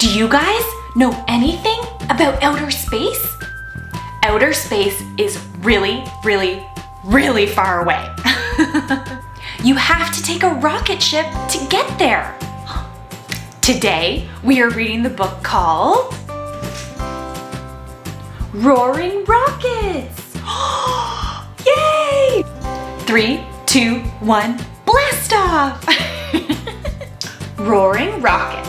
Do you guys know anything about outer space? Outer space is really, really, really far away. You have to take a rocket ship to get there. Today, we are reading the book called Roaring Rockets. Yay! 3, 2, 1, blast off! Roaring Rockets.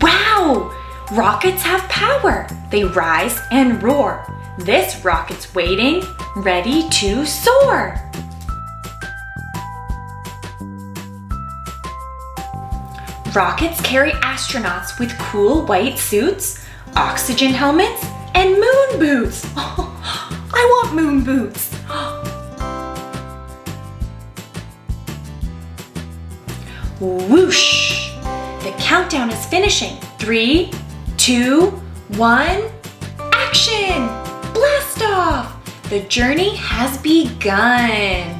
Wow! Rockets have power. They rise and roar. This rocket's waiting, ready to soar. Rockets carry astronauts with cool white suits, oxygen helmets, and moon boots. Oh, I want moon boots. Whoosh! The countdown is finishing. 3, 2, 1, action! Blast off! The journey has begun.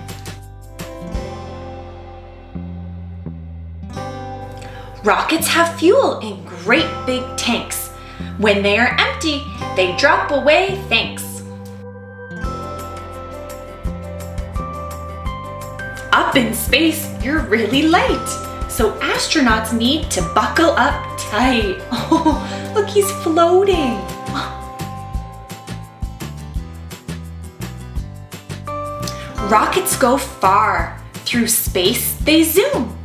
Rockets have fuel in great big tanks. When they are empty, they drop away, thanks. Up in space, you're really light, so astronauts need to buckle up tight. Oh, look, he's floating. Rockets go far. Through space, they zoom,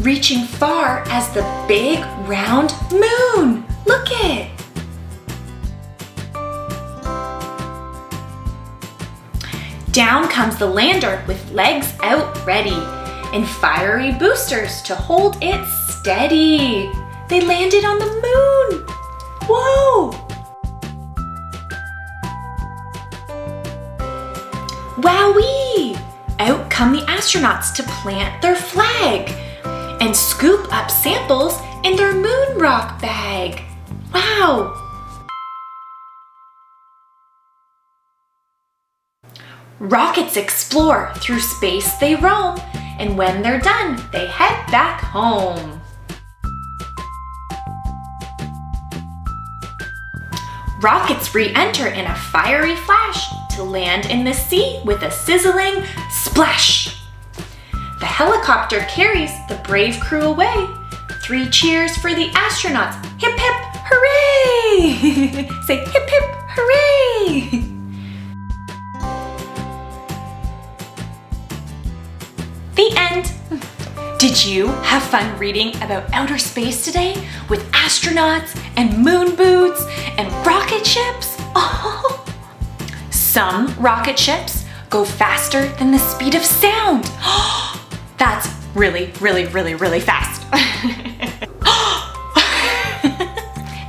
reaching far as the big round moon. Look it! Down comes the lander with legs out ready and fiery boosters to hold it steady. They landed on the moon. Whoa! Wowee! Out come the astronauts to plant their flag and scoop up samples in their moon rock bag. Wow! Rockets explore, through space they roam, and when they're done, they head back home. Rockets re-enter in a fiery flash to land in the sea with a sizzling splash. The helicopter carries the brave crew away. 3 cheers for the astronauts. Hip, hip, hooray! Say hip, hip, hooray! The end. Did you have fun reading about outer space today with astronauts and moon boots and rocket ships? Oh. Some rocket ships go faster than the speed of sound. Oh. That's really, really, really, really fast.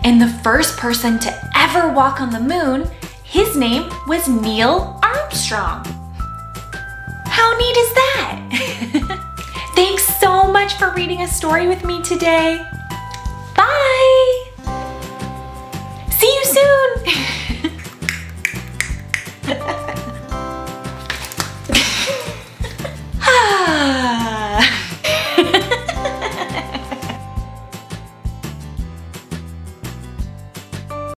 And the first person to ever walk on the moon, his name was Neil Armstrong. How neat is that? Thanks so much for reading a story with me today. Bye! See you soon!